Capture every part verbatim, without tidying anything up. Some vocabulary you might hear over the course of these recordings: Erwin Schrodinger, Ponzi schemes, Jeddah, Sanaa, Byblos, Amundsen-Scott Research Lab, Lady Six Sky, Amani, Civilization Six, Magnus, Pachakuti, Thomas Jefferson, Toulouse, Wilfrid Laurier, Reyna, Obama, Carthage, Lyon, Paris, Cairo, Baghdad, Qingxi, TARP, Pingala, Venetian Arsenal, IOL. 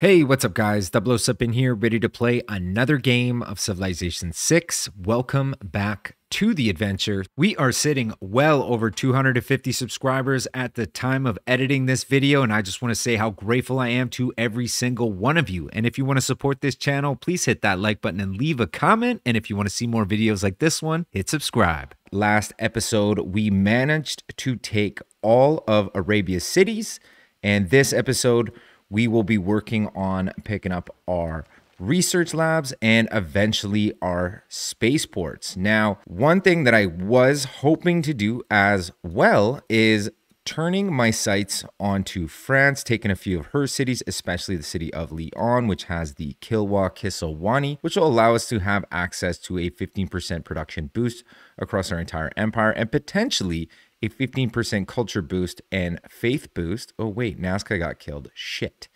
Hey, what's up guys? Byblos up in here, ready to play another game of Civilization Six. Welcome back to the adventure. We are sitting well over two hundred fifty subscribers at the time of editing this video, and I just want to say how grateful I am to every single one of you. And if you want to support this channel, please hit that like button and leave a comment. And if you want to see more videos like this one, hit subscribe. Last episode, we managed to take all of Arabia's cities, and this episode we will be working on picking up our research labs and eventually our spaceports. Now, one thing that I was hoping to do as well is turning my sights onto France, taking a few of her cities, especially the city of Lyon, which has the Kilwa Kisiwani, which will allow us to have access to a fifteen percent production boost across our entire empire and potentially a fifteen percent culture boost and faith boost. Oh wait, Nazca got killed. Shit.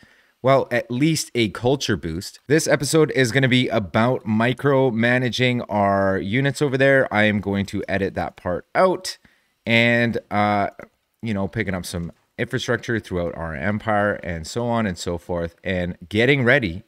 Well, at least a culture boost. This episode is going to be about micromanaging our units over there. I am going to edit that part out and, uh, you know, picking up some infrastructure throughout our empire and so on and so forth and getting ready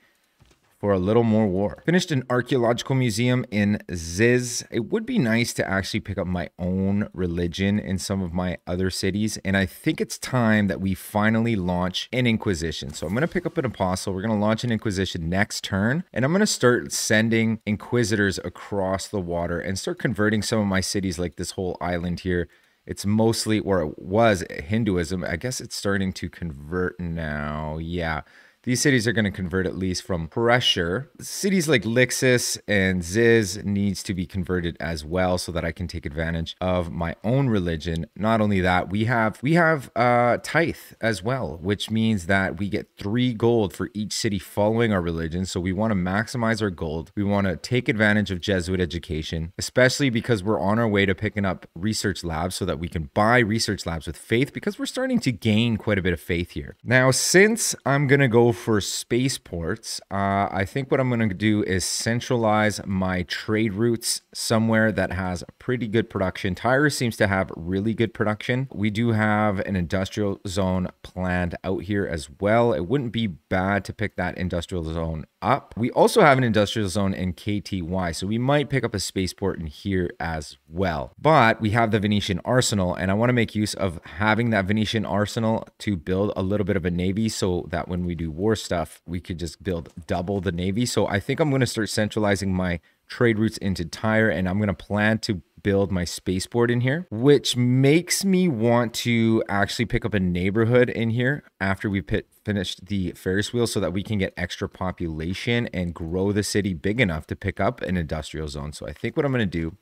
for a little more war. Finished an archaeological museum in Ziz. It would be nice to actually pick up my own religion in some of my other cities, and I think it's time that we finally launch an inquisition. So I'm going to pick up an apostle. We're going to launch an inquisition next turn, and I'm going to start sending inquisitors across the water and start converting some of my cities, like this whole island here. It's mostly, or it was, Hinduism. I guess it's starting to convert now. Yeah. These cities are going to convert at least from pressure. Cities like Lixus and Ziz needs to be converted as well so that I can take advantage of my own religion. Not only that, we have we have uh, Tyre as well, which means that we get three gold for each city following our religion. So we want to maximize our gold. We want to take advantage of Jesuit education, especially because we're on our way to picking up research labs so that we can buy research labs with faith because we're starting to gain quite a bit of faith here. Now, since I'm going to go for spaceports, uh, I think what I'm going to do is centralize my trade routes somewhere that has pretty good production. Tyre seems to have really good production. We do have an industrial zone planned out here as well. It wouldn't be bad to pick that industrial zone up. We also have an industrial zone in K T Y, so we might pick up a spaceport in here as well. But we have the Venetian Arsenal, and I want to make use of having that Venetian Arsenal to build a little bit of a navy so that when we do war stuff, we could just build double the navy. So I think I'm going to start centralizing my trade routes into Tyre, and I'm going to plan to build my spaceport in here, which makes me want to actually pick up a neighborhood in here after we pit finished the Ferris wheel so that we can get extra population and grow the city big enough to pick up an industrial zone. So I think what I'm going to do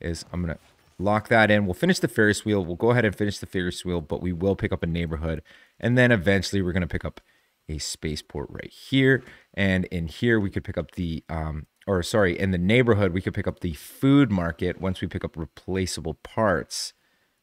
is I'm going to lock that in. We'll finish the Ferris wheel. We'll go ahead and finish the Ferris wheel, but we will pick up a neighborhood, and then eventually we're going to pick up a spaceport right here. And in here, we could pick up the, um, or sorry, in the neighborhood, we could pick up the food market once we pick up replaceable parts,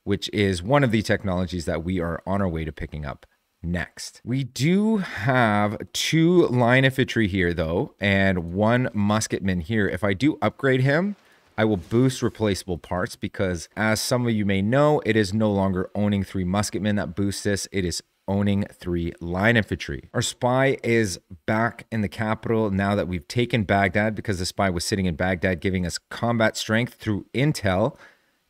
which is one of the technologies that we are on our way to picking up next. We do have two line infantry here though, and one musketman here. If I do upgrade him, I will boost replaceable parts because as some of you may know, it is no longer owning three musketmen that boosts this. It is owning three line infantry. Our spy is back in the capital now that we've taken Baghdad because the spy was sitting in Baghdad giving us combat strength through intel.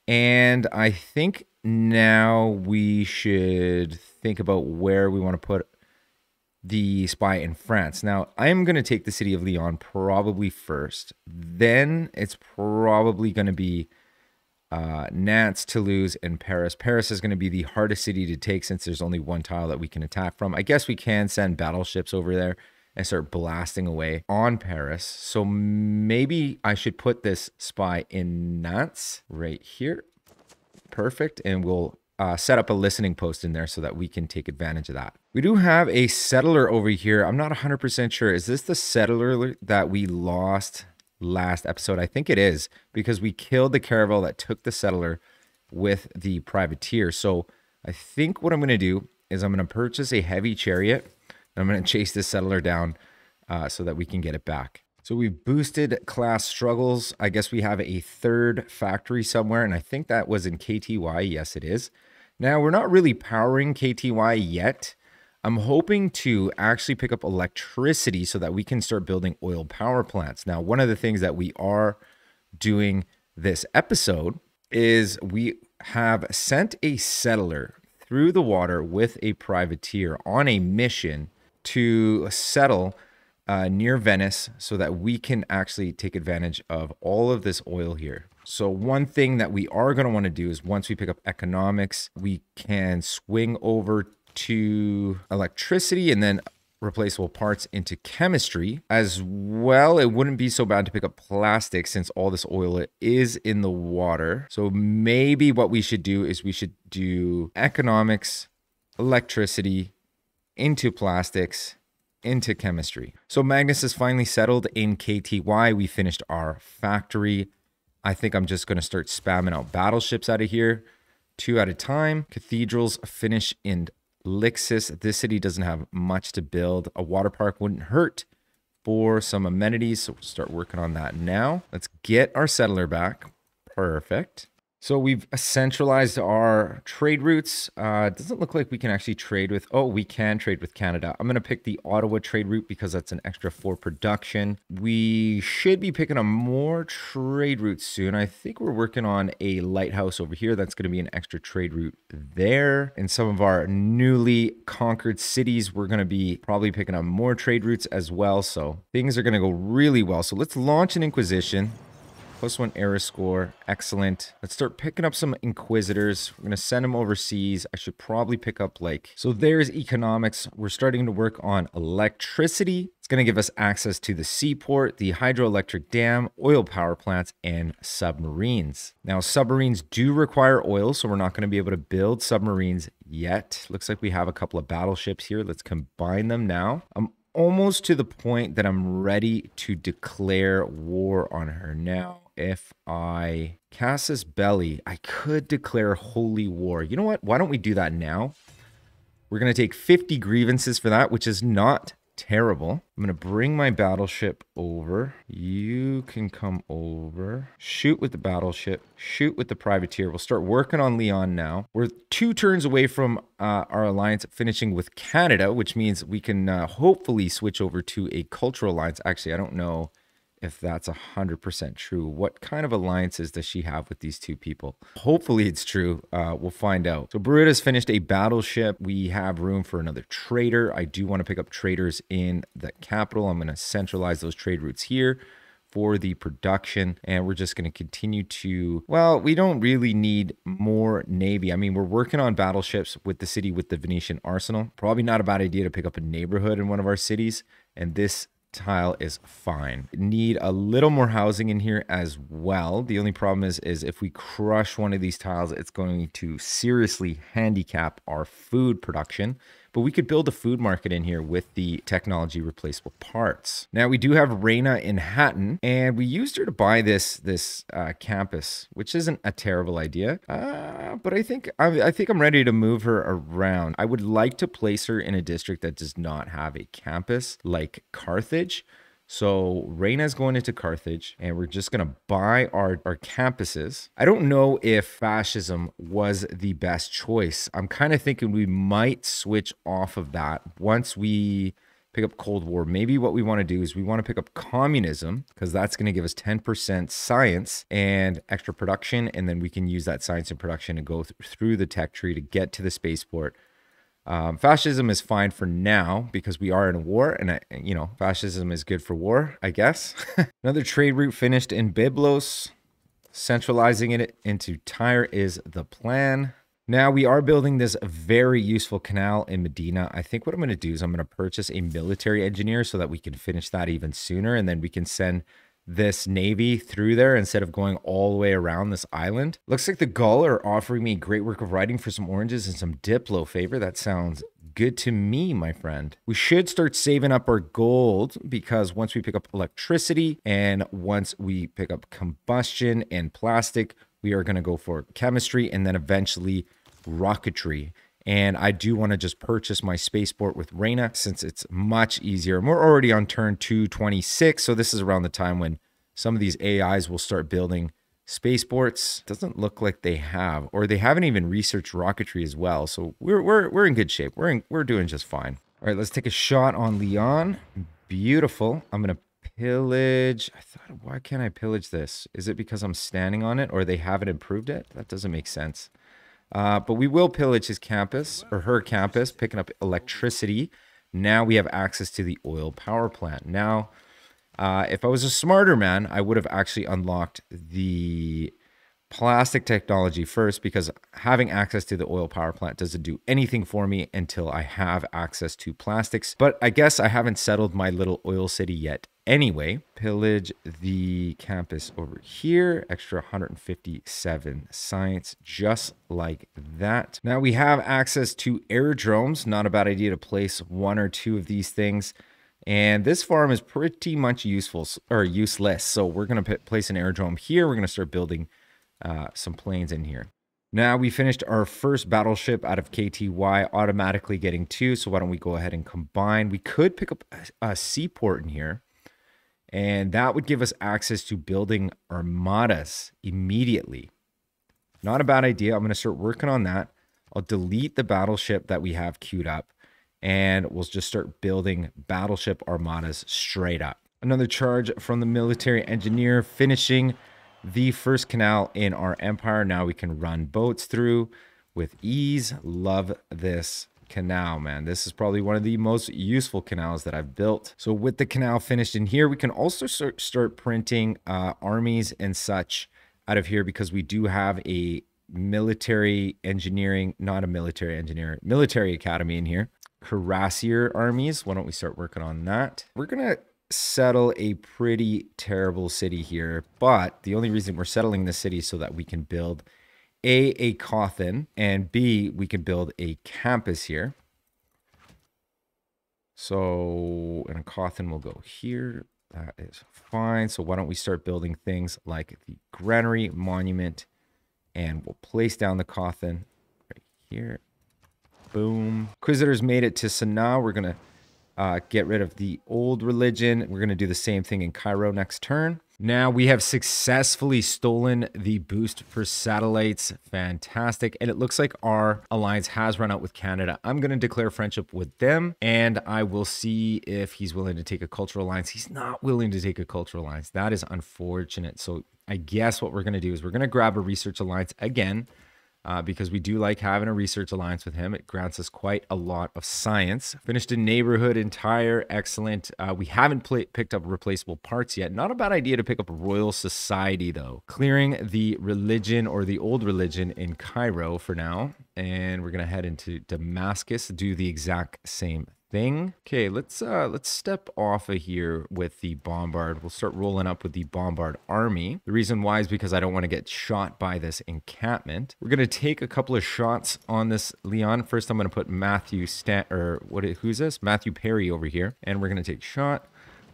And I think now we should think about where we want to put the spy in France. Now, I'm going to take the city of Lyon probably first. Then it's probably going to be Uh, Nantes, Toulouse, and Paris. Paris is going to be the hardest city to take since there's only one tile that we can attack from. I guess we can send battleships over there and start blasting away on Paris. So maybe I should put this spy in Nantes right here. Perfect. And we'll uh, set up a listening post in there so that we can take advantage of that. We do have a settler over here. I'm not one hundred percent sure. Is this the settler that we lost last episode? I think it is because we killed the caravel that took the settler with the privateer. So I think what I'm going to do is I'm going to purchase a heavy chariot and I'm going to chase this settler down uh, so that we can get it back. So we've boosted class struggles. I guess we have a third factory somewhere, and I think that was in K T Y. Yes, it is. Now we're not really powering K T Y yet. I'm hoping to actually pick up electricity so that we can start building oil power plants. Now, one of the things that we are doing this episode is we have sent a settler through the water with a privateer on a mission to settle uh, near Venice so that we can actually take advantage of all of this oil here. So one thing that we are going to want to do is once we pick up economics, we can swing over to electricity and then replaceable parts into chemistry as well. It wouldn't be so bad to pick up plastic since all this oil is in the water. So maybe what we should do is we should do economics, electricity, into plastics, into chemistry. So Magnus is finally settled in K T Y. We finished our factory. I think I'm just going to start spamming out battleships out of here, two at a time. Cathedrals finish in Lixus. This city doesn't have much to build. A water park wouldn't hurt for some amenities, so we'll start working on that now. Let's get our settler back. Perfect. So we've centralized our trade routes. Uh, it doesn't look like we can actually trade with... Oh, we can trade with Canada. I'm going to pick the Ottawa trade route because that's an extra four production. We should be picking up more trade routes soon. I think we're working on a lighthouse over here. That's going to be an extra trade route there. In some of our newly conquered cities, we're going to be probably picking up more trade routes as well. So things are going to go really well. So let's launch an Inquisition. Plus one error score. Excellent. Let's start picking up some Inquisitors. We're going to send them overseas. I should probably pick up like... So there's economics. We're starting to work on electricity. It's going to give us access to the seaport, the hydroelectric dam, oil power plants, and submarines. Now, submarines do require oil, so we're not going to be able to build submarines yet. Looks like we have a couple of battleships here. Let's combine them now. I'm almost to the point that I'm ready to declare war on her now. If I cast this belly, I could declare holy war. You know what? Why don't we do that now? We're going to take fifty grievances for that, which is not terrible. I'm going to bring my battleship over. You can come over. Shoot with the battleship. Shoot with the privateer. We'll start working on Lyon now. We're two turns away from uh, our alliance finishing with Canada, which means we can uh, hopefully switch over to a cultural alliance. Actually, I don't know if that's one hundred percent true. What kind of alliances does she have with these two people? Hopefully it's true. Uh, we'll find out. So Beruda's finished a battleship. We have room for another trader. I do want to pick up traders in the capital. I'm going to centralize those trade routes here for the production. And we're just going to continue to... Well, we don't really need more navy. I mean, we're working on battleships with the city with the Venetian Arsenal. Probably not a bad idea to pick up a neighborhood in one of our cities. And this tile is fine. Need a little more housing in here as well. The only problem is is if we crush one of these tiles, it's going to seriously handicap our food production. But we could build a food market in here with the technology replaceable parts. Now we do have Reyna in Hatton, and we used her to buy this this uh, campus, which isn't a terrible idea. Uh, but I think I, I think I'm ready to move her around. I would like to place her in a district that does not have a campus, like Carthage. So Reyna's going into Carthage, and we're just going to buy our, our campuses. I don't know if fascism was the best choice. I'm kind of thinking we might switch off of that once we pick up Cold War. Maybe what we want to do is we want to pick up communism, because that's going to give us ten percent science and extra production. And then we can use that science and production and go th through the tech tree to get to the spaceport. Um, fascism is fine for now because we are in a war, and I, you know, fascism is good for war, I guess. Another trade route finished in Byblos. Centralizing it into Tyre is the plan. Now we are building this very useful canal in Medina. I think what I'm going to do is I'm going to purchase a military engineer so that we can finish that even sooner, and then we can send this navy through there instead of going all the way around this island. Looks like the Gull are offering me great work of writing for some oranges and some Diplo favor. That sounds good to me, my friend. We should start saving up our gold, because once we pick up electricity and once we pick up combustion and plastic, we are going to go for chemistry and then eventually rocketry. And I do want to just purchase my spaceport with Reyna since it's much easier. And we're already on turn two twenty-six, so this is around the time when some of these A Is will start building Spaceports doesn't look like they have, or they haven't even researched rocketry as well. So we're we're we're in good shape. We're in, we're doing just fine. All right, let's take a shot on Lyon. Beautiful. I'm gonna pillage. I thought, why can't I pillage this? Is it because I'm standing on it, or they haven't improved it? That doesn't make sense. Uh, but we will pillage his campus, or her campus, picking up electricity. Now we have access to the oil power plant. Now, uh, if I was a smarter man, I would have actually unlocked the plastic technology first, because having access to the oil power plant doesn't do anything for me until I have access to plastics. But I guess I haven't settled my little oil city yet. Anyway, pillage the campus over here. Extra one hundred fifty-seven science, just like that. Now we have access to aerodromes. Not a bad idea to place one or two of these things. And this farm is pretty much useful or useless. So we're going to place an aerodrome here. We're going to start building uh, some planes in here. Now we finished our first battleship out of K T Y, automatically getting two. So why don't we go ahead and combine? We could pick up a, a seaport in here. And that would give us access to building armadas immediately. Not a bad idea. I'm going to start working on that. I'll delete the battleship that we have queued up. And we'll just start building battleship armadas straight up. Another charge from the military engineer, finishing the first canal in our empire. Now we can run boats through with ease. Love this canal, man. This is probably one of the most useful canals that I've built. So with the canal finished in here, we can also start printing uh, armies and such out of here, because we do have a military engineering, not a military engineer, military academy in here. Cuirassier armies. Why don't we start working on that? We're going to settle a pretty terrible city here, but the only reason we're settling this city is so that we can build A, a coffin, and B, we can build a campus here. So, and a coffin will go here. That is fine. So why don't we start building things like the granary monument, and we'll place down the coffin right here. Boom. Inquisitors made it to Sanaa. We're going to uh, get rid of the old religion. We're going to do the same thing in Cairo next turn. Now we have successfully stolen the boost for satellites. Fantastic. And it looks like our alliance has run out with Canada. I'm going to declare friendship with them, and I will see if he's willing to take a cultural alliance. He's not willing to take a cultural alliance. That is unfortunate. So I guess what we're going to do is we're going to grab a research alliance again, uh, because we do like having a research alliance with him. It grants us quite a lot of science. Finished a neighborhood entire, excellent. Uh, we haven't picked up replaceable parts yet. Not a bad idea to pick up Royal Society though. Clearing the religion or the old religion in Cairo for now. And we're gonna head into Damascus, do the exact same thing. Okay, let's, uh, let's step off of here with the bombard. We'll start rolling up with the bombard army. The reason why is because I don't want to get shot by this encampment. We're going to take a couple of shots on this Lyon. First, I'm going to put Matthew Stan, or what, who's this? Matthew Perry over here. And we're going to take shot.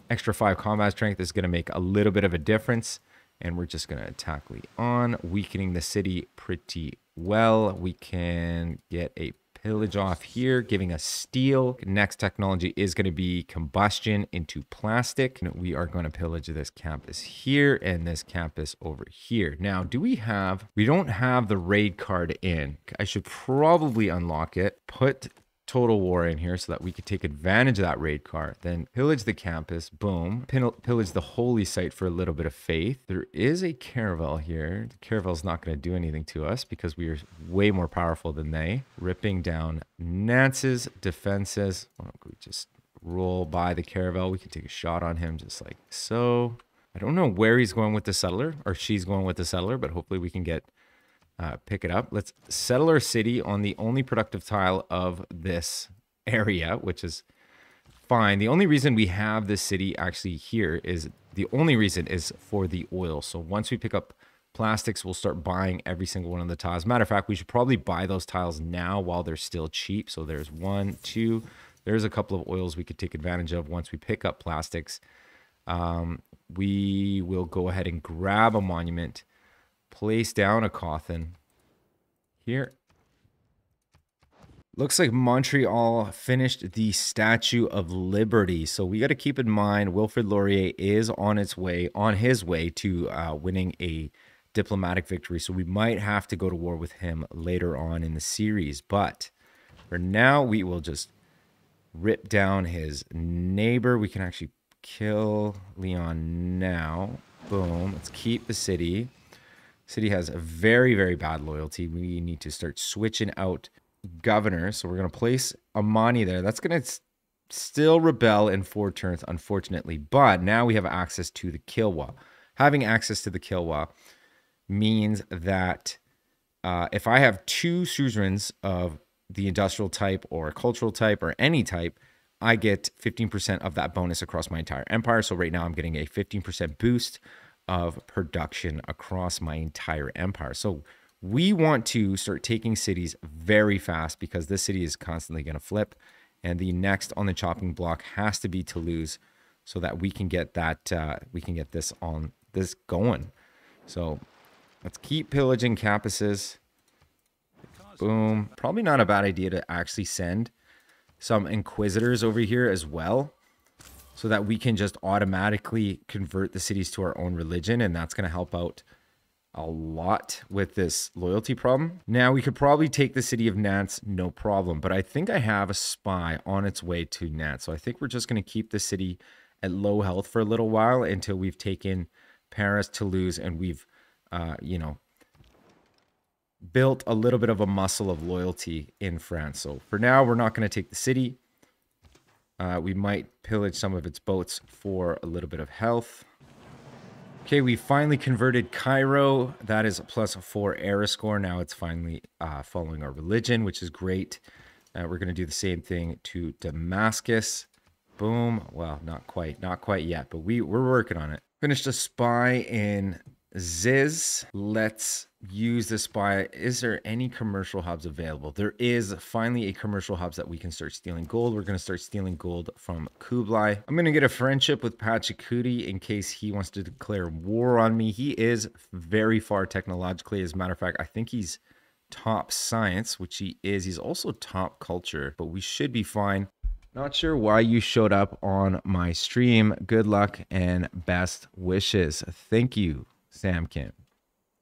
Extra five combat strength is going to make a little bit of a difference. And we're just going to attack Lyon, weakening the city pretty well. We can get a pillage off here, giving us steel. Next technology is going to be combustion into plastic. And we are going to pillage this campus here and this campus over here. Now, do we have, we don't have the raid card in. I should probably unlock it, put Total War in here so that we could take advantage of that raid card. Then pillage the campus, boom. Pill pillage the holy site for a little bit of faith. There is a caravel here. The caravel's not going to do anything to us because we are way more powerful than they. Ripping down Nance's defenses. Why don't we just roll by the caravel? We can take a shot on him just like so. I don't know where he's going with the settler, or she's going with the settler, but hopefully we can get Uh, pick it up. Let's settle our city on the only productive tile of this area, which is fine. The only reason we have this city actually here is the only reason is for the oil. So once we pick up plastics, we'll start buying every single one of the tiles. Matter of fact, we should probably buy those tiles now while they're still cheap. So there's one, two, there's a couple of oils we could take advantage of once we pick up plastics. Um, we will go ahead and grab a monument, place down a coffin here. Looks like Montreal finished the Statue of Liberty. So we got to keep in mind, Wilfrid Laurier is on its way, on his way to uh, winning a diplomatic victory, so we might have to go to war with him later on in the series. But for now, we will just rip down his neighbor. We can actually kill Lyon now. Boom. Let's keep the city. City has a very, very bad loyalty. We need to start switching out governors. So we're going to place Amani there. That's going to still rebel in four turns, unfortunately. But now we have access to the Kilwa. Having access to the Kilwa means that uh, if I have two suzerains of the industrial type or cultural type or any type, I get fifteen percent of that bonus across my entire empire. So right now I'm getting a fifteen percent boost of production across my entire empire. So we want to start taking cities very fast because this city is constantly going to flip. And the next on the chopping block has to be Toulouse so that we can get that, uh, we can get this on this going. So let's keep pillaging campuses. Boom. Probably not a bad idea to actually send some inquisitors over here as well, so that we can just automatically convert the cities to our own religion, and that's going to help out a lot with this loyalty problem. Now we could probably take the city of Nantes, no problem, but I think I have a spy on its way to Nantes, so I think we're just going to keep the city at low health for a little while until we've taken Paris, Toulouse, and we've, uh, you know, built a little bit of a muscle of loyalty in France. So for now, we're not going to take the city. Uh, we might pillage some of its boats for a little bit of health. Okay, we finally converted Cairo. That is a plus four era score. Now it's finally uh, following our religion, which is great. Uh, we're going to do the same thing to Damascus. Boom. Well, not quite. Not quite yet, but we, we're working on it. Finished a spy in Ziz. Let's use this spy. Is there any commercial hubs available? There is finally a commercial hubs that we can start stealing gold. We're going to start stealing gold from Kublai. I'm going to get a friendship with Pachakuti in case he wants to declare war on me. He is very far technologically. As a matter of fact, I think he's top science, which he is. He's also top culture, but we should be fine. Not sure why you showed up on my stream. Good luck and best wishes. Thank you, Sam Kim.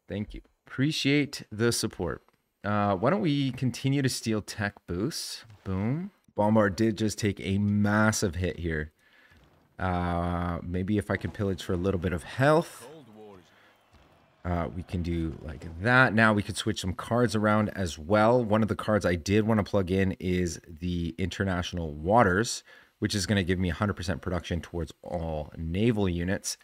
Thank you. Appreciate the support. Uh, why don't we continue to steal tech boosts? Boom. Bombard did just take a massive hit here. Uh, maybe if I could pillage for a little bit of health. Uh, we can do like that. Now we could switch some cards around as well. One of the cards I did want to plug in is the International Waters, which is going to give me one hundred percent production towards all naval units.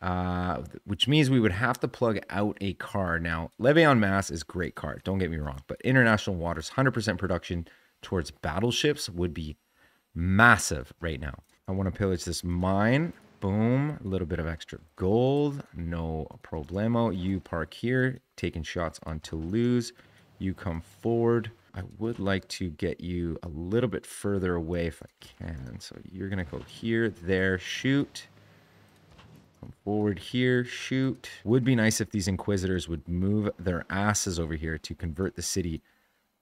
Uh, which means we would have to plug out a car. Now, Levion Mass is a great card, don't get me wrong, but International Waters, one hundred percent production towards battleships would be massive right now. I want to pillage this mine. Boom. A little bit of extra gold. No problemo. You park here, taking shots on Toulouse. You come forward. I would like to get you a little bit further away if I can. So you're going to go here, there, shoot. Come forward here, shoot. Would be nice if these inquisitors would move their asses over here to convert the city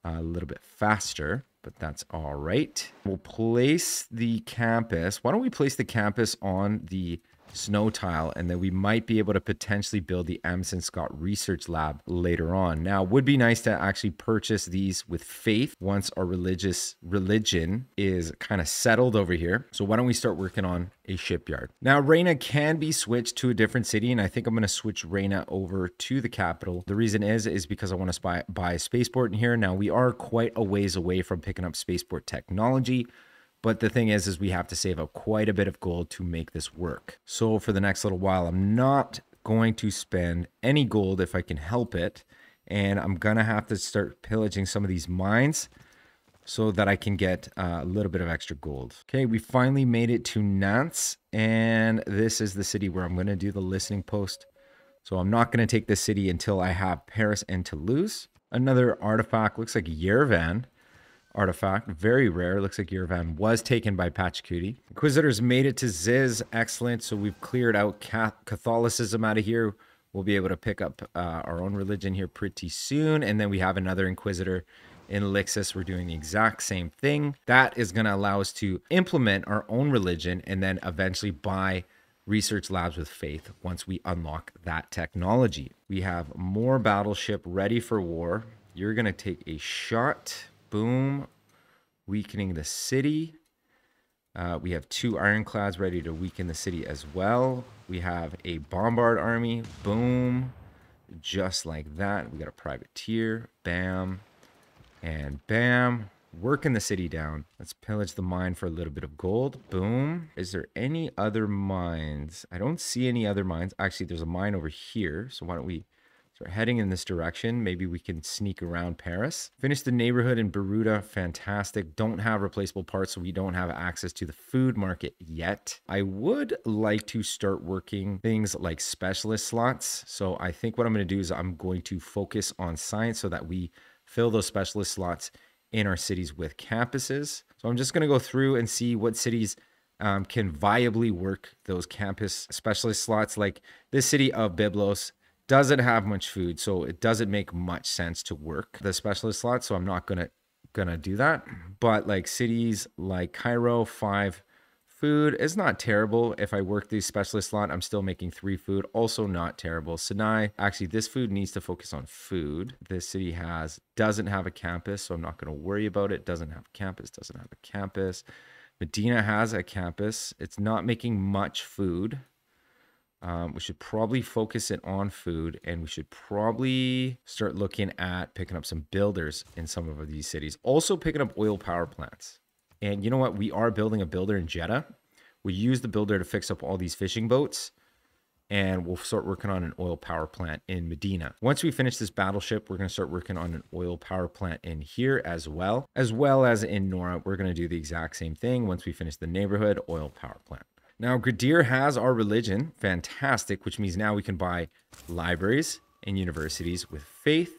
a little bit faster, but that's all right. We'll place the campus. Why don't we place the campus on the snow tile, and then we might be able to potentially build the Amundsen Scott Research Lab later on. Now, would be nice to actually purchase these with faith once our religious religion is kind of settled over here. So why don't we start working on a shipyard? Now, Reyna can be switched to a different city, and I think I'm going to switch Reyna over to the capital. The reason is, is because I want to buy, buy a spaceport in here. Now, we are quite a ways away from picking up spaceport technology, but the thing is, is we have to save up quite a bit of gold to make this work. So for the next little while, I'm not going to spend any gold if I can help it. And I'm going to have to start pillaging some of these mines so that I can get a little bit of extra gold. Okay, we finally made it to Nantes. And this is the city where I'm going to do the listening post. So I'm not going to take this city until I have Paris and Toulouse. Another artifact, looks like Yerevan. Artifact, very rare. Looks like Yerevan was taken by Pachakuti. Inquisitors made it to Ziz. Excellent. So we've cleared out Catholicism out of here. We'll be able to pick up uh, our own religion here pretty soon. And then we have another Inquisitor in Lixus. We're doing the exact same thing. That is going to allow us to implement our own religion and then eventually buy research labs with faith once we unlock that technology. We have more battleship ready for war. You're going to take a shot. Boom. Weakening the city. Uh, we have two ironclads ready to weaken the city as well. We have a bombard army. Boom. Just like that. We got a privateer. Bam. And bam. Working the city down. Let's pillage the mine for a little bit of gold. Boom. Is there any other mines? I don't see any other mines. Actually, there's a mine over here. So why don't we start heading in this direction? Maybe we can sneak around Paris. Finish the neighborhood in Beruda. Fantastic. Don't have replaceable parts, so we don't have access to the food market yet. I would like to start working things like specialist slots. So I think what I'm going to do is I'm going to focus on science so that we fill those specialist slots in our cities with campuses. So I'm just going to go through and see what cities um, can viably work those campus specialist slots. Like this city of Byblos doesn't have much food, so it doesn't make much sense to work the specialist slots. So I'm not going to going to do that. But like cities like Cairo, five food is not terrible. If I work the specialist slot, I'm still making three food. Also not terrible. Sanaa, actually, this food needs to focus on food. This city has, doesn't have a campus, so I'm not going to worry about it. Doesn't have a campus, doesn't have a campus. Medina has a campus. It's not making much food. Um, we should probably focus it on food, and we should probably start looking at picking up some builders in some of these cities. Also picking up oil power plants. And you know what? We are building a builder in Jeddah. We use the builder to fix up all these fishing boats. And we'll start working on an oil power plant in Medina. Once we finish this battleship, we're going to start working on an oil power plant in here as well. As well as in Nora, we're going to do the exact same thing. Once we finish the neighborhood, oil power plant. Now, Ghadir has our religion. Fantastic. Which means now we can buy libraries and universities with faith.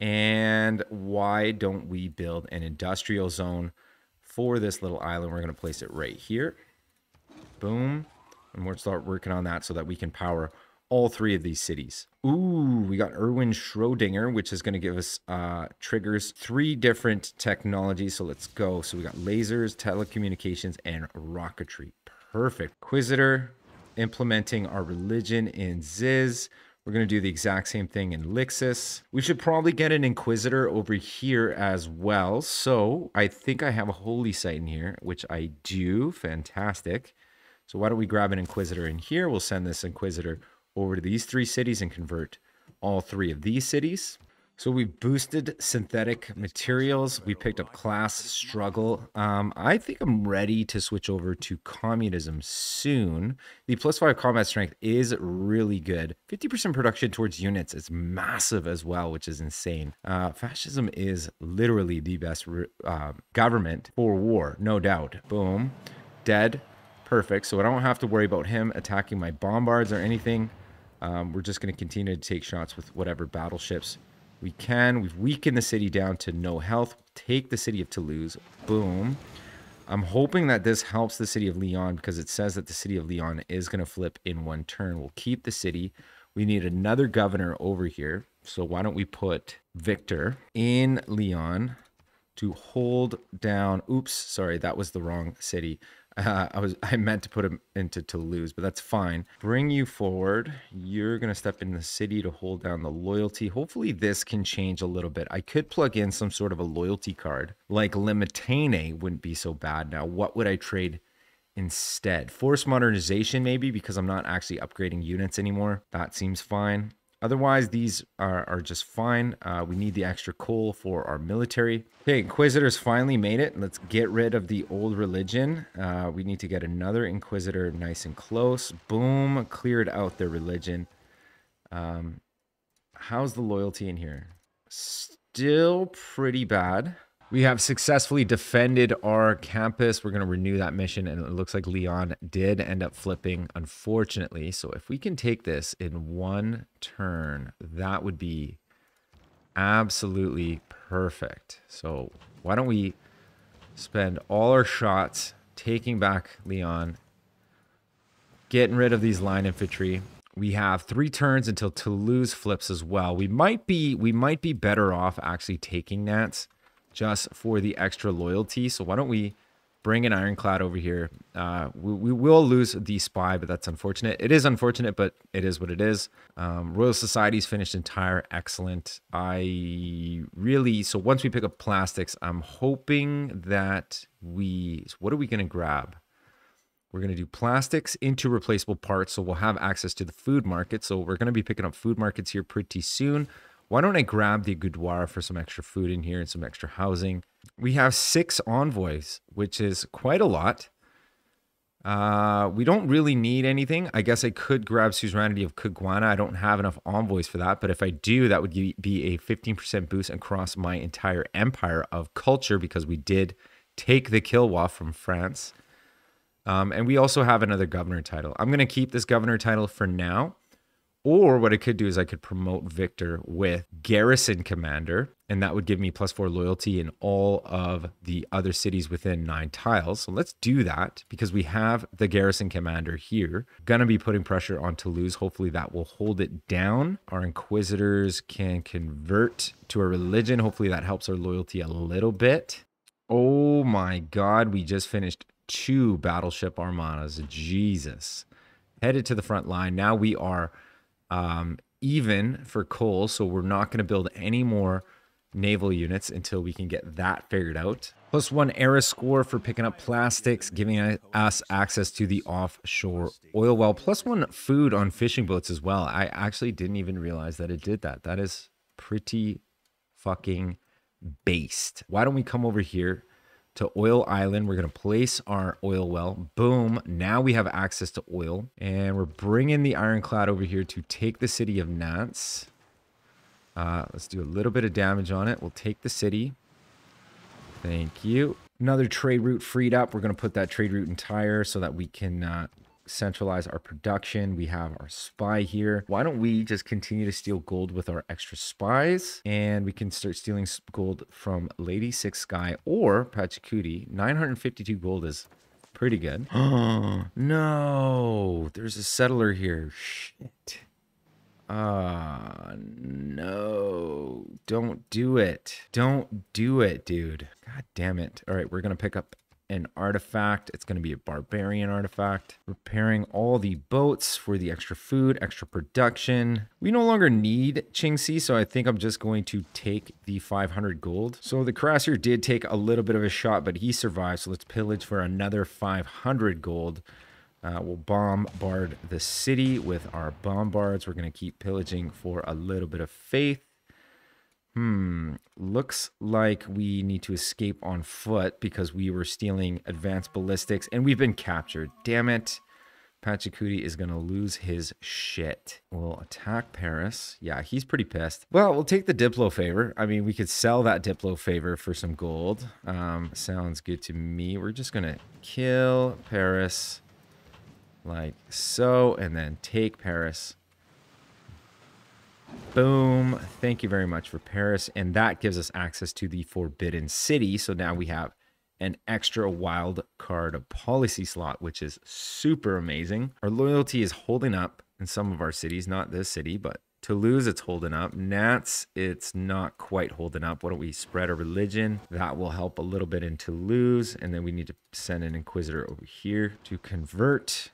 And why don't we build an industrial zone for this little island? We're going to place it right here. Boom. And we'll start working on that so that we can power all three of these cities. Ooh, we got Erwin Schrodinger, which is going to give us uh, triggers, three different technologies. So let's go. So we got lasers, telecommunications, and rocketry. Perfect. Inquisitor, implementing our religion in Ziz. We're going to do the exact same thing in Lixus. We should probably get an Inquisitor over here as well. So I think I have a Holy Site in here, which I do. Fantastic. So why don't we grab an Inquisitor in here? We'll send this Inquisitor over to these three cities and convert all three of these cities. So we boosted synthetic materials. We picked up class struggle. Um, I think I'm ready to switch over to communism soon. The plus five combat strength is really good. fifty percent production towards units is massive as well, which is insane. Uh, fascism is literally the best uh, government for war, no doubt. Boom. Dead. Perfect. So I don't have to worry about him attacking my bombards or anything. Um, we're just going to continue to take shots with whatever battleships we can. We've weakened the city down to no health. Take the city of Toulouse. Boom. I'm hoping that this helps the city of Lyon, because it says that the city of Lyon is going to flip in one turn. We'll keep the city. We need another governor over here. So why don't we put Victor in Lyon to hold down. Oops, sorry, that was the wrong city. Uh, I was I meant to put him into Toulouse, but that's fine. Bring you forward. You're going to step in the city to hold down the loyalty. Hopefully this can change a little bit. I could plug in some sort of a loyalty card. Like Limitane wouldn't be so bad now. What would I trade instead? Force modernization maybe, because I'm not actually upgrading units anymore. That seems fine. Otherwise, these are, are just fine. Uh, we need the extra coal for our military. Okay, Inquisitors finally made it. Let's get rid of the old religion. Uh, we need to get another Inquisitor nice and close. Boom, cleared out their religion. Um, how's the loyalty in here? Still pretty bad. We have successfully defended our campus. We're going to renew that mission, and it looks like Lyon did end up flipping, unfortunately. So if we can take this in one turn, that would be absolutely perfect. So why don't we spend all our shots taking back Lyon, getting rid of these line infantry. We have three turns until Toulouse flips as well. We might be, we might be better off actually taking Nantes, just for the extra loyalty. So why don't we bring an Ironclad over here. Uh, we, we will lose the Spy, but that's unfortunate. It is unfortunate, but it is what it is. Um, Royal Society's finished in Tyre. Excellent. I really... So once we pick up plastics, I'm hoping that we... So what are we going to grab? We're going to do plastics into replaceable parts, so we'll have access to the food market. So we're going to be picking up food markets here pretty soon. Why don't I grab the Goudoir for some extra food in here and some extra housing? We have six envoys, which is quite a lot. Uh, we don't really need anything. I guess I could grab Suzerainty of Caguana. I don't have enough envoys for that, but if I do, that would be a fifteen percent boost across my entire empire of culture because we did take the Kilwa from France. Um, and we also have another governor title. I'm going to keep this governor title for now. Or what I could do is I could promote Victor with Garrison Commander, and that would give me plus four loyalty in all of the other cities within nine tiles. So let's do that because we have the Garrison Commander here. Gonna be putting pressure on Toulouse. Hopefully that will hold it down. Our Inquisitors can convert to a religion. Hopefully that helps our loyalty a little bit. Oh my God, we just finished two battleship armadas. Jesus. Headed to the front line. Now we are... Um, even for coal, so we're not going to build any more naval units until we can get that figured out. Plus one era score for picking up plastics, giving us access to the offshore oil well. Plus one food on fishing boats as well. I actually didn't even realize that it did that. That is pretty fucking based. Why don't we come over here to Oil Island? We're going to place our oil well. Boom. Now we have access to oil. And we're bringing the Ironclad over here to take the city of Nantes. Uh, let's do a little bit of damage on it. We'll take the city. Thank you. Another trade route freed up. We're going to put that trade route in Tyre so that we can uh, centralize our production. We have our spy here. Why don't we just continue to steal gold with our extra spies? And we can start stealing gold from Lady Six Sky or Pachakuti. nine hundred fifty-two gold is pretty good. Oh, no. There's a settler here. Shit. Ah, uh, no. Don't do it. Don't do it, dude. God damn it. All right, we're going to pick up an artifact. It's going to be a barbarian artifact. Repairing all the boats for the extra food, extra production. We no longer need Qingxi, so I think I'm just going to take the five hundred gold. So the Crassier did take a little bit of a shot, but he survived, so let's pillage for another five hundred gold. Uh, we'll bombard the city with our bombards. We're going to keep pillaging for a little bit of faith. Hmm, looks like we need to escape on foot because we were stealing advanced ballistics and we've been captured. Damn it. Pachakuti is going to lose his shit. We'll attack Paris. Yeah, he's pretty pissed. Well, we'll take the Diplo favor. I mean, we could sell that Diplo favor for some gold. Um, sounds good to me. We're just going to kill Paris like so and then take Paris. Boom. Thank you very much for Paris. And that gives us access to the Forbidden City. So now we have an extra wild card policy slot, which is super amazing. Our loyalty is holding up in some of our cities, not this city, but Toulouse, it's holding up. Nantes, it's not quite holding up. Why don't we spread our religion? That will help a little bit in Toulouse. And then we need to send an Inquisitor over here to convert.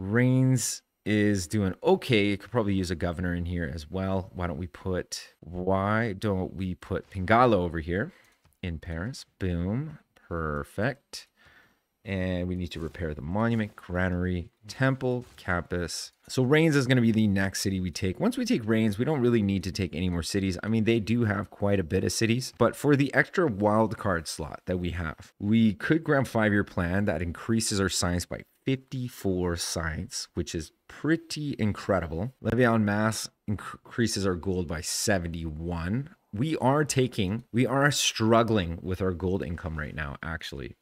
Reims is doing okay. You could probably use a governor in here as well. Why don't we put, why don't we put Pingala over here in Paris? Boom. Perfect. And we need to repair the monument, granary, temple, campus. So Reims is going to be the next city we take. Once we take Reims, we don't really need to take any more cities. I mean, they do have quite a bit of cities, but for the extra wild card slot that we have, we could grab five-year plan that increases our science by fifty-four science, which is pretty incredible. Levy en masse increases our gold by seventy-one. We are taking, we are struggling with our gold income right now, actually.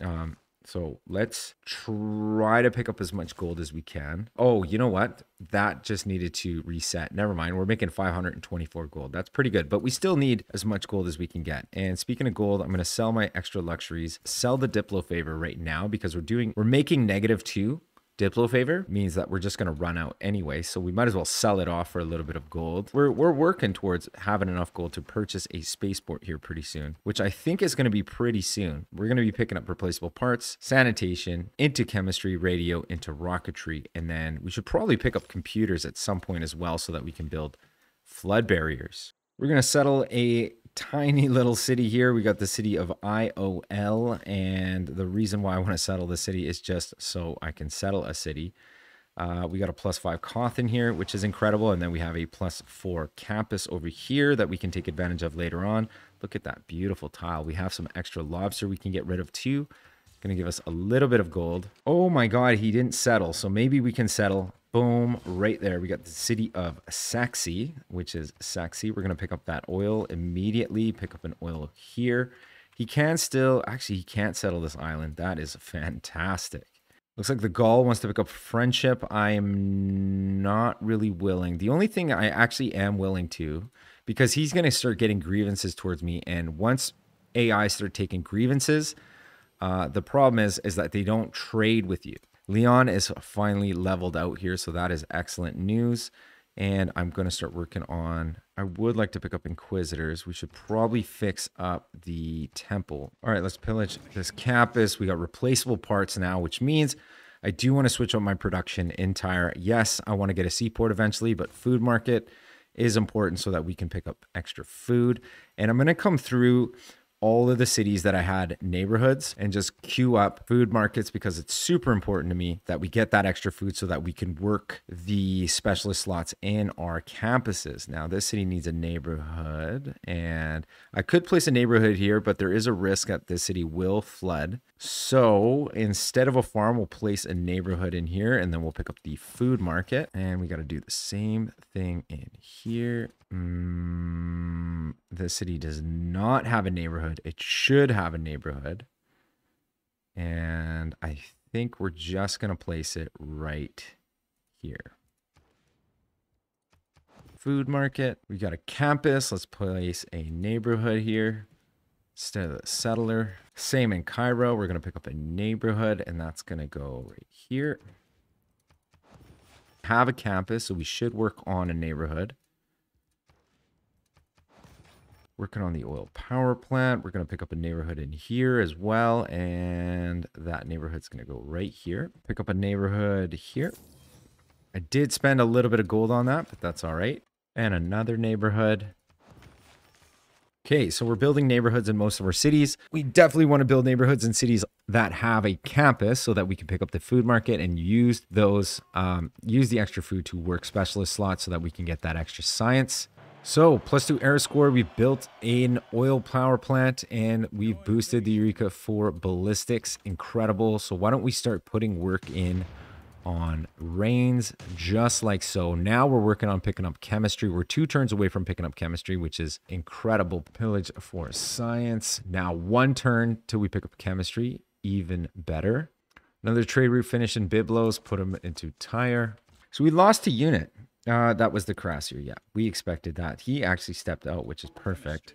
Um, so let's try to pick up as much gold as we can. Oh, you know what? That just needed to reset. Never mind. We're making five hundred twenty-four gold. That's pretty good, but we still need as much gold as we can get. And speaking of gold, I'm going to sell my extra luxuries, sell the Diplo favor right now because we're doing, we're making negative two Diplo favor means that we're just going to run out anyway, so we might as well sell it off for a little bit of gold. We're, we're working towards having enough gold to purchase a spaceport here pretty soon, which I think is going to be pretty soon. We're going to be picking up replaceable parts, sanitation, into chemistry, radio, into rocketry, and then we should probably pick up computers at some point as well so that we can build flood barriers. We're going to settle a tiny little city here. We got the city of I O L, and the reason why I want to settle the city is just so I can settle a city. Uh, we got a plus five Cawthon here, which is incredible, and then we have a plus four campus over here that we can take advantage of later on. Look at that beautiful tile. We have some extra lobster we can get rid of too. It's going to give us a little bit of gold. Oh my god, he didn't settle, so maybe we can settle. Boom, right there. We got the city of Saxy, which is Saxy. We're going to pick up that oil immediately, pick up an oil here. He can still, actually, he can't settle this island. That is fantastic. Looks like the Gaul wants to pick up friendship. I am not really willing. The only thing I actually am willing to, because he's going to start getting grievances towards me. And once A I start taking grievances, uh, the problem is, is that they don't trade with you. Lyon is finally leveled out here, so that is excellent news. And I'm going to start working on... I would like to pick up Inquisitors. We should probably fix up the temple. All right, let's pillage this campus. We got replaceable parts now, which means I do want to switch up my production in Tyre. Yes, I want to get a seaport eventually, but food market is important so that we can pick up extra food. And I'm going to come through all of the cities that I had neighborhoods and just queue up food markets, because it's super important to me that we get that extra food so that we can work the specialist slots in our campuses. Now this city needs a neighborhood, and I could place a neighborhood here, but there is a risk that this city will flood. So instead of a farm, we'll place a neighborhood in here, and then we'll pick up the food market. And we got to do the same thing in here. Mm, the city does not have a neighborhood. It should have a neighborhood. And I think we're just going to place it right here. Food market. We got a campus. Let's place a neighborhood here. Instead of the settler. Same in Cairo. We're going to pick up a neighborhood, and that's going to go right here. Have a campus, so we should work on a neighborhood. Working on the oil power plant. We're going to pick up a neighborhood in here as well, and that neighborhood's going to go right here. Pick up a neighborhood here. I did spend a little bit of gold on that, but that's all right. And another neighborhood. Okay, so we're building neighborhoods in most of our cities. We definitely want to build neighborhoods in cities that have a campus so that we can pick up the food market and use those, um, use the extra food to work specialist slots so that we can get that extra science. So plus two air score, we built an oil power plant, and we boosted the Eureka for ballistics. Incredible. So why don't we start putting work in on Reims, just like so. Now we're working on picking up chemistry. We're two turns away from picking up chemistry, which is incredible. Pillage for science. Now one turn till we pick up chemistry, even better. Another trade route finish in Byblos, put them into Tyre. So we lost a unit. Uh, that was the Crassier, yeah. We expected that. He actually stepped out, which is perfect.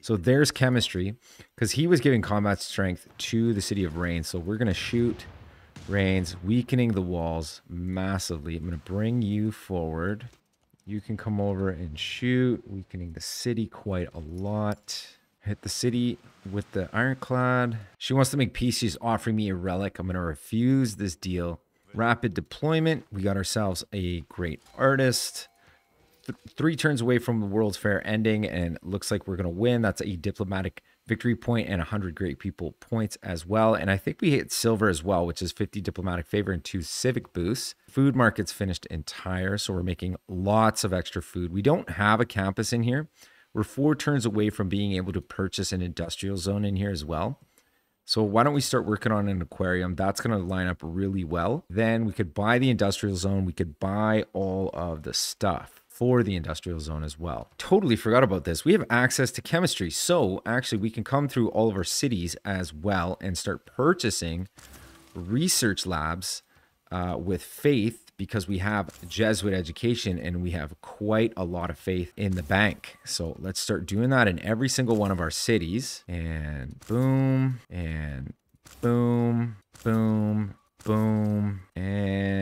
So there's chemistry, because he was giving combat strength to the city of Reims. So we're going to shoot Reims, weakening the walls massively. I'm going to bring you forward. You can come over and shoot, weakening the city quite a lot. Hit the city with the ironclad. She wants to make peace. She's offering me a relic. I'm going to refuse this deal. Rapid deployment. We got ourselves a great artist. Th three turns away from the World's Fair ending, and it looks like we're going to win. That's a diplomatic victory point and one hundred great people points as well. And I think we hit silver as well, which is fifty diplomatic favor and two civic boosts. Food market's finished entire, so we're making lots of extra food. We don't have a campus in here. We're four turns away from being able to purchase an industrial zone in here as well. So why don't we start working on an aquarium? That's going to line up really well. Then we could buy the industrial zone. We could buy all of the stuff for the industrial zone as well. Totally forgot about this. We have access to chemistry. So actually we can come through all of our cities as well and start purchasing research labs uh, with faith, because we have Jesuit education and we have quite a lot of faith in the bank. So let's start doing that in every single one of our cities. And boom, and boom, boom, boom, and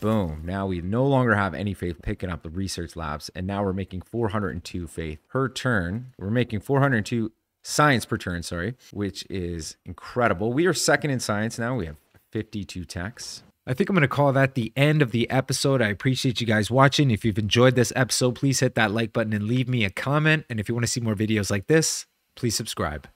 Boom. Now we no longer have any faith picking up the research labs, and now we're making four hundred two faith per turn. We're making four hundred two science per turn, sorry, which is incredible. We are second in science now. We have fifty-two techs. I think I'm going to call that the end of the episode. I appreciate you guys watching. If you've enjoyed this episode, please hit that like button and leave me a comment. And if you want to see more videos like this, please subscribe.